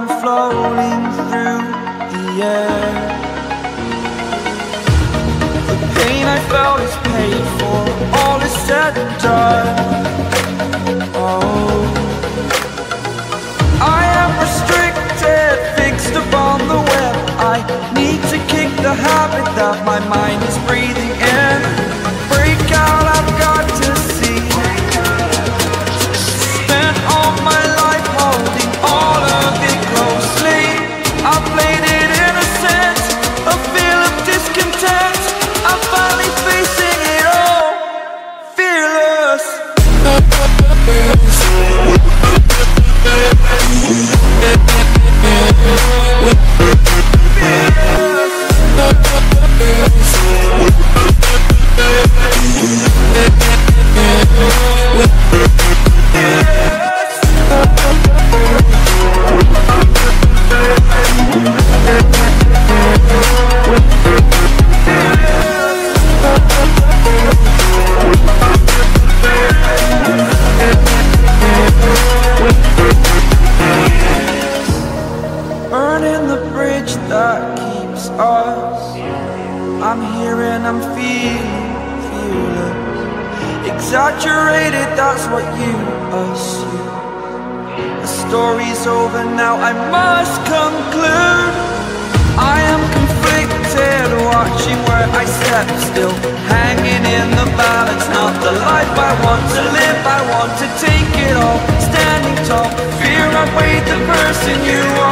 I'm floating through the air. The pain I felt is paid for, all is said and done. Oh, I am restricted, fixed upon the web. I need to kick the habit that my mind is breathing in. Break out, I've got to see. Spent all my life holding all of it closely. I played it innocent, a feel of discontent. I'm finally facing it all, fearless. That keeps us. I'm here and I'm feeling exaggerated, that's what you assume. The story's over now, I must conclude. I am conflicted, watching where I step, still hanging in the balance. Not the life I want to live, I want to take it all, standing tall. Fear I weighed the person you are.